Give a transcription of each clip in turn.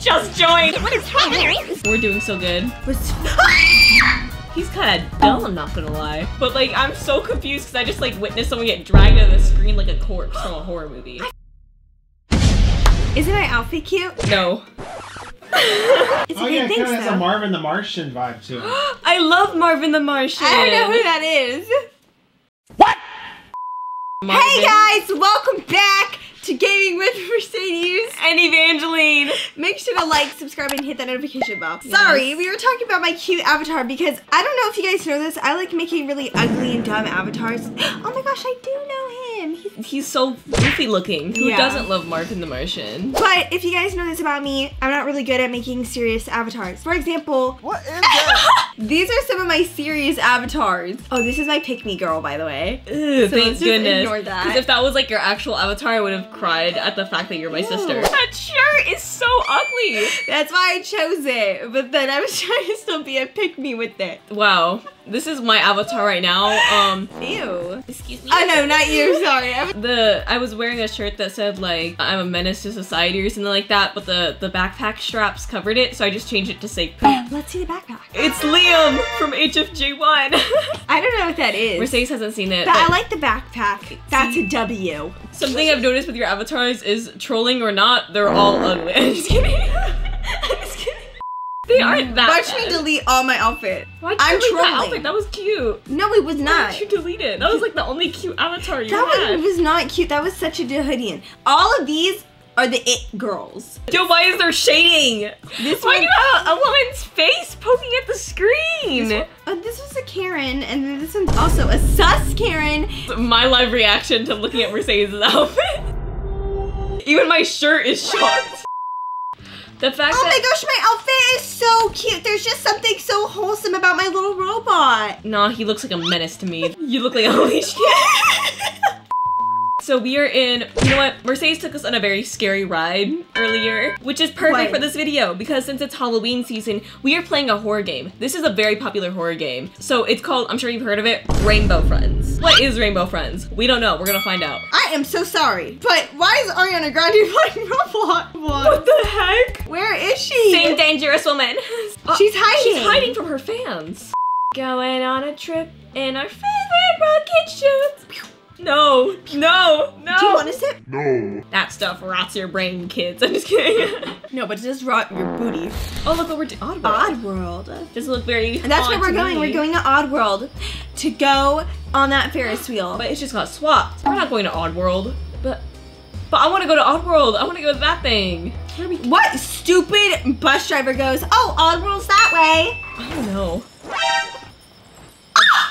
just joined. What is happening? We're doing so good. He's kind of dumb, I'm not gonna lie. But like, I'm so confused because I just like witnessed someone get dragged out of the screen like a corpse from a horror movie. Isn't my outfit cute? No. Oh yeah, it kind of has a Marvin the Martian vibe to it. I love Marvin the Martian. I don't know who that is. What? Marvin. Hey guys, welcome back to Gaming with Mercedes and Evangeline. Make sure to like, subscribe, and hit that notification bell. Yes. Sorry, we were talking about my cute avatar because I don't know if you guys know this. I like making really ugly and dumb avatars. Oh my gosh, I do know him. He's so goofy looking. Who doesn't love Marvin the Martian? But if you guys know this about me, I'm not really good at making serious avatars. For example, what is that? These are some of my serious avatars. Oh, this is my pick me girl, by the way. Ugh, so thank goodness. Ignore that. Because if that was like your actual avatar, I would have cried at the fact that you're my sister. That shirt is so ugly. That's why I chose it. But then I was trying to still be a pick me with it. Wow. This is my avatar right now. Ew. Excuse me. Oh no, not you. Sorry. I was wearing a shirt that said like I'm a menace to society or something like that, but the backpack straps covered it, so I just changed it to say. Let's see the backpack. It's Liam from HFJ1. I don't know what that is. Mercedes hasn't seen it. But I like the backpack. That's a W. Something I've noticed with your avatars is trolling or not, they're all ugly. I'm just kidding. They aren't that. Why'd you delete all my outfit? Why'd you delete that outfit? That was cute. No, it was not. Why'd you delete it? That was like the only cute avatar you had. That was not cute. That was such a Dahudian. All of these are the it girls. Yo, why is there shading? This why do you have a woman's face poking at the screen? This was a Karen, and then this one's also a sus Karen. My live reaction to looking at Mercedes' outfit. Even my shirt is shocked. The fact oh my gosh, my outfit is so cute. There's just something so wholesome about my little robot. Nah, he looks like a menace to me. You look like a leash kid. So we are in, you know what? Mercedes took us on a very scary ride earlier, which is perfect for this video because since it's Halloween season, we are playing a horror game. This is a very popular horror game. So it's called, I'm sure you've heard of it, Rainbow Friends. What is Rainbow Friends? We don't know. We're gonna find out. I am so sorry, but why is Ariana Grande playing Roblox? What the heck? Where is she? Same dangerous woman. She's hiding. She's hiding from her fans. Going on a trip in our favorite rocket chutes. No, no, no. Do you want to sip? No. That stuff rots your brain, kids. I'm just kidding. No, but it does rot your booty. Oh, look what we're doing. Oddworld. Oddworld. Doesn't look very And that's where we're going. We're going to Oddworld to go on that Ferris wheel. But it's just got swapped. We're not going to Oddworld. But I want to go to Oddworld. I want to go to that thing. Where are we? What stupid bus driver goes, oh, Oddworld's that way. I don't know.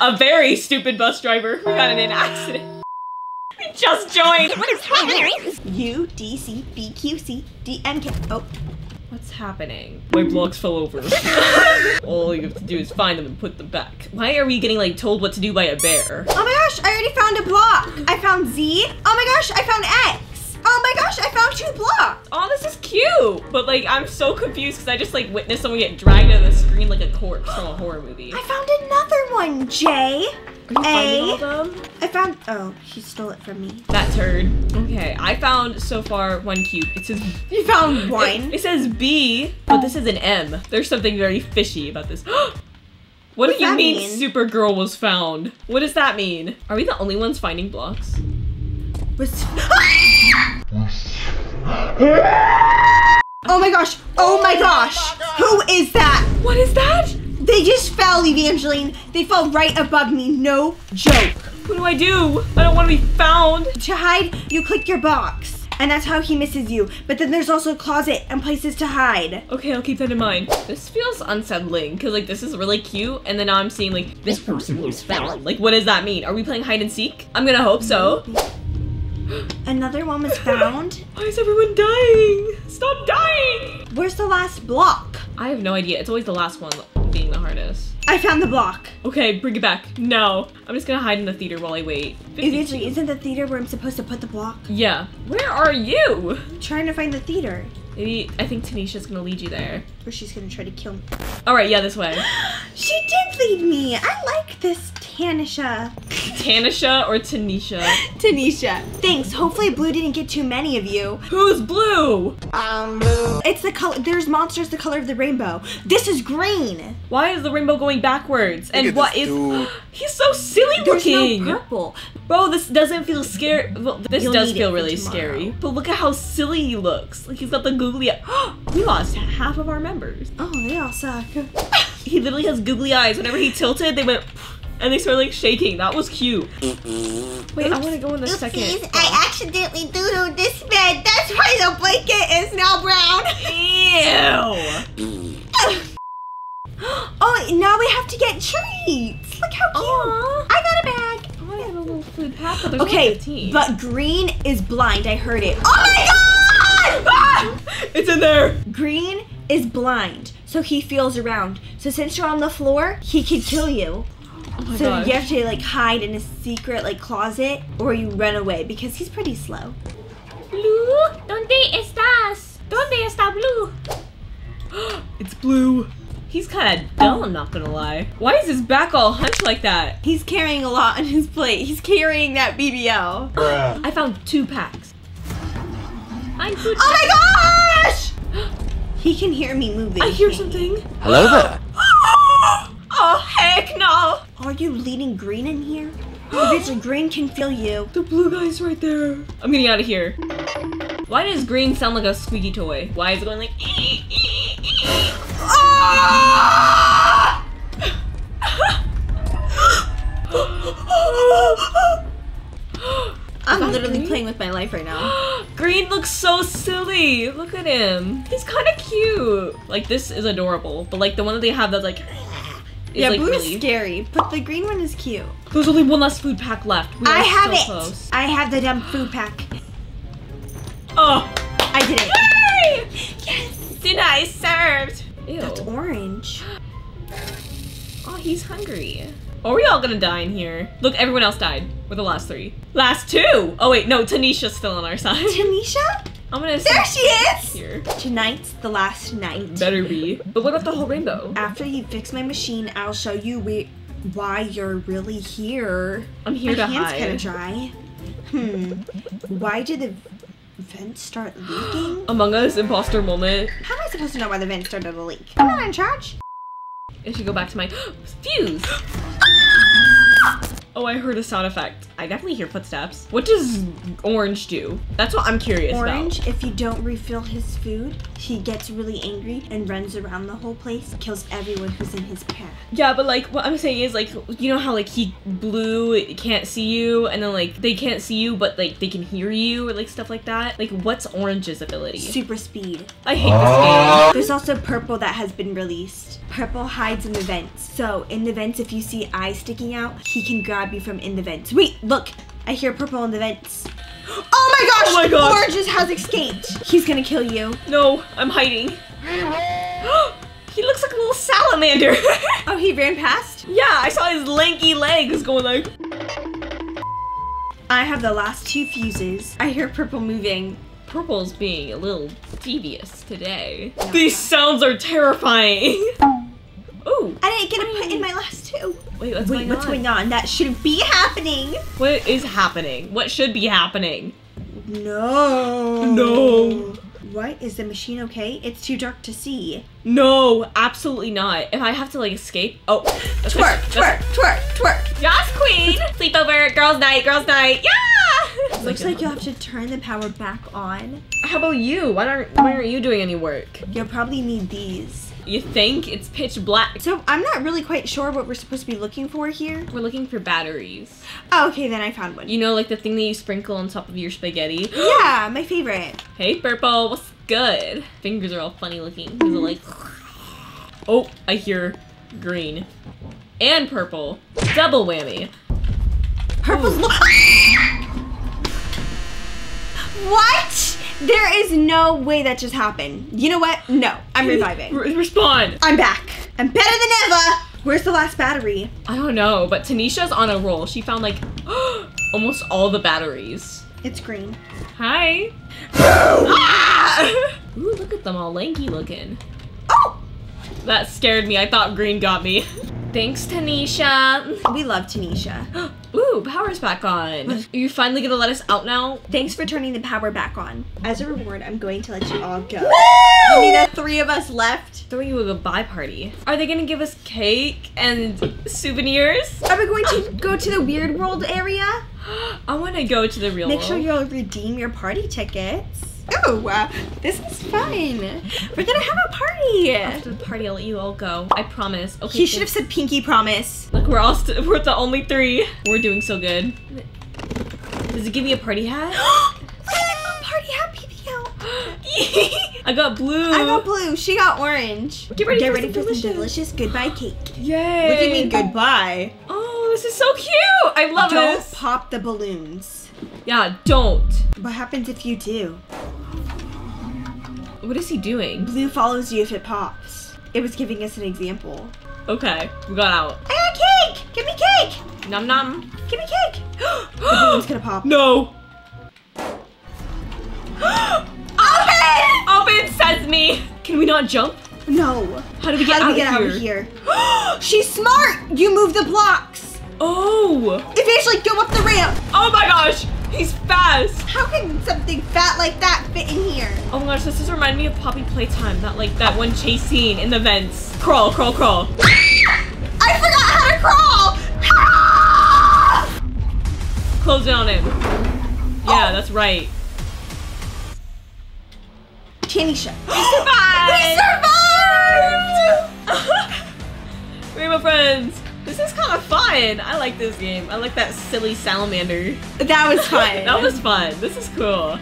A very stupid bus driver who got in an accident. We just joined. What is happening? U, D, C, B, Q, C, D, M, K. Oh. What's happening? My blocks fell over. All you have to do is find them and put them back. Why are we getting like told what to do by a bear? Oh my gosh, I already found a block. I found Z. Oh my gosh, I found X. Oh my gosh, I found two blocks. Oh, this is cute. But like, I'm so confused because I just like witnessed someone get dragged out of the screen like a corpse from a horror movie. I found another one, J. I found, oh, she stole it from me. That turd. Okay, I found so far one cube. It says, you found one. It says B, but this is an M. There's something very fishy about this. What do you mean Supergirl was found? What does that mean? Are we the only ones finding blocks? Oh my gosh, oh my gosh. Who is that? What is that? They just fell, Evangeline. They fell right above me. No joke. What do? I don't want to be found. To hide, you click your box, and that's how he misses you. But then there's also a closet and places to hide. Okay, I'll keep that in mind. This feels unsettling, because like this is really cute, and then now I'm seeing like this person was found. Like, what does that mean? Are we playing hide and seek? I'm gonna hope so. Another one was found. Why is everyone dying? Stop dying! Where's the last block? I have no idea. It's always the last one being the hardest. I found the block. Okay, bring it back. No. I'm just gonna hide in the theater while I wait. Isn't the theater where I'm supposed to put the block? Yeah. Where are you? I'm trying to find the theater. Maybe, I think Tanisha's gonna lead you there. Or she's gonna try to kill me. All right, yeah, this way. She did lead me. I like this theater. Tanisha. Tanisha or Tanisha? Tanisha. Thanks. Hopefully blue didn't get too many of you. Who's blue? I'm blue. It's the color. There's monsters the color of the rainbow. This is green. Why is the rainbow going backwards? And what is... He's so silly looking. There's no purple. Bro, this doesn't feel scary. Well, this does feel really scary. But look at how silly he looks. Like he's got the googly eye. We lost half of our members. Oh, they all suck. He literally has googly eyes. Whenever he tilted, they went... And they started like shaking. That was cute. Wait, oops. I want to go in the second. I accidentally doodled this bed. That's why the blanket is now brown. Ew. Oh, now we have to get treats. Look how cute. Aww. I got a bag. Oh, I have a little food packet. Okay, but green is blind. I heard it. Oh my God! Ah! It's in there. Green is blind, so he feels around. So since you're on the floor, he could kill you. Oh so gosh. You have to like hide in a secret like closet or you run away because he's pretty slow. Blue, ¿dónde estás? ¿Dónde está Blue? It's Blue. He's kind of dull, I'm not gonna lie. Why is his back all hunched like that? He's carrying a lot on his plate. He's carrying that BBL. Bruh. I found 2 packs. Oh my gosh! He can hear me moving. I hear something. Hello there. Oh, heck no! Are you leading green in here? Bitch, green can feel you. The blue guy's right there. I'm getting out of here. Why does green sound like a squeaky toy? Why is it going like... I'm literally playing with my life right now. Green looks so silly. Look at him. He's kind of cute. Like, this is adorable. But like, the one that they have that's like... Yeah, like blue really is scary, but the green one is cute. There's only 1 last food pack left. I have so it. Close. I have the dumb food pack. Oh, I did it! Yay! Yes, dinner is served. Ew. That's orange. Oh, he's hungry. Are we all gonna die in here? Look, everyone else died. We're the last 3. Last 2. Oh wait, no, Tanisha's still on our side. Tanisha? I'm gonna there she is! Here. Tonight's the last night. Better be. But what about the whole rainbow? After you fix my machine, I'll show you why you're really here. I'm here to hide. My hand's kinda dry. Why did the vents start leaking? Among Us imposter moment. How am I supposed to know why the vents started to leak? I'm not in charge. I should go back to my fuse. Oh, I heard a sound effect. I definitely hear footsteps. What does orange do? That's what I'm curious about. Orange, if you don't refill his food, he gets really angry and runs around the whole place, kills everyone who's in his path. Yeah, but like, what I'm saying is like, you know how like blue can't see you and then like, they can't see you, but like they can hear you or like stuff like that. Like what's orange's ability? Super speed. I hate this game. There's also purple that has been released. Purple hides in the vents. So in the vents, if you see eyes sticking out, he can grab you from in the vents. Wait, look, I hear purple in the vents. Oh my gosh, orange has escaped. He's gonna kill you. No, I'm hiding. He looks like a little salamander. Oh, he ran past? Yeah, I saw his lanky legs going like. I have the last 2 fuses. I hear purple moving. Purple's being a little devious today. Yeah. These sounds are terrifying. Oh, I didn't get to put in my last 2. Wait, what's going on? That shouldn't be happening. What is happening? What should be happening? No. No. What? Is the machine okay? It's too dark to see. No, absolutely not. If I have to like escape. Oh, twerk. Yes, queen. Sleepover, girls' night. Yeah. Looks like you'll have to turn the power back on. How about you? Why aren't you doing any work? You'll probably need these. You think? It's pitch black. So I'm not really quite sure what we're supposed to be looking for here. We're looking for batteries. Oh, okay, then I found one. You know, like the thing that you sprinkle on top of your spaghetti? Yeah, my favorite. Hey, purple, what's good? Fingers are all funny looking. These are like... Oh, I hear green. And purple. Double whammy. Purple's What? There is no way that just happened. You know what? No, I'm reviving. Respond. I'm back. I'm better than ever. Where's the last battery? I don't know, but Tanisha's on a roll. She found like almost all the batteries. It's green. Hi. Ah! Ooh, look at them all lanky looking. Oh! That scared me. I thought green got me. Thanks, Tanisha. We love Tanisha. Ooh, power's back on. Are you finally gonna let us out now? Thanks for turning the power back on. As a reward, I'm going to let you all go. Woo! Only the three of us left. Throw you a goodbye party. Are they gonna give us cake and souvenirs? Are we going to go to the weird world area? I wanna go to the real world. Make sure you'll redeem your party tickets. Oh, this is fun. We're gonna have a party. After the party, I'll let you all go. I promise. Okay. He should have said pinky promise. Look, we're the only three. We're doing so good. Does it give me a party hat? I got a party hat, PPL. I got blue. I got blue. She got orange. Get ready for some delicious goodbye cake. Yay. What do you mean goodbye? Oh, this is so cute. I love it. Don't pop the balloons. Yeah, don't. What happens if you do? What is he doing? Blue follows you if it pops. It was giving us an example. Okay, we got out. I got cake! Give me cake! Nom nom. Give me cake! The balloon's gonna pop. No! Open! Open says me! Can we not jump? No. How do we get out of here? She's smart! You move the blocks! Oh! Evangeline, go up the ramp! Oh my gosh! He's fast! How can something fat like that fit in here? Oh my gosh, this is reminding me of Poppy Playtime, that one chase scene in the vents. Crawl, crawl, crawl. Ah! I forgot how to crawl! Ah! Close in on him. Yeah, that's right. Tanisha. We survived! We survived! Rainbow Friends. This is kind of fun. I like this game. I like that silly salamander. That was fun. That was fun. This is cool.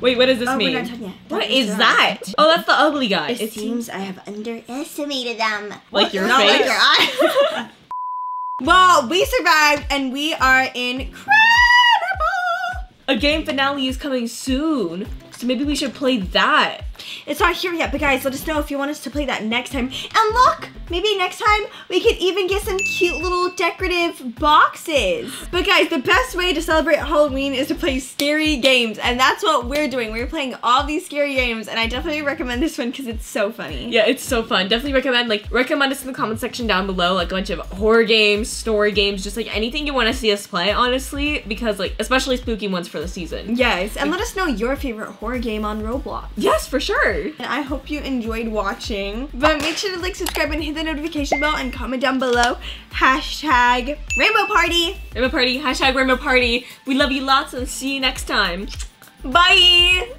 Wait, what does this mean? We're not done yet. What is that? Oh, that's the ugly guy. It seems I have underestimated them. Like your face? Like your eyes. Well, we survived and we are incredible. A game finale is coming soon. So maybe we should play that. It's not here yet, but guys, let us know if you want us to play that next time. And look, maybe next time we could even get some cute little decorative boxes. But guys, the best way to celebrate Halloween is to play scary games, and that's what we're doing. We're playing all these scary games, and I definitely recommend this one because it's so funny. Yeah, it's so fun. Definitely recommend us in the comment section down below, a bunch of horror games, story games, just anything you want to see us play, honestly, because especially spooky ones for the season. Yes, and let us know your favorite horror game on Roblox. Yes, for sure. And I hope you enjoyed watching, but make sure to like, subscribe, and hit the notification bell, and comment down below # Rainbow Party. Rainbow Party, # Rainbow Party. We love you lots and see you next time. Bye.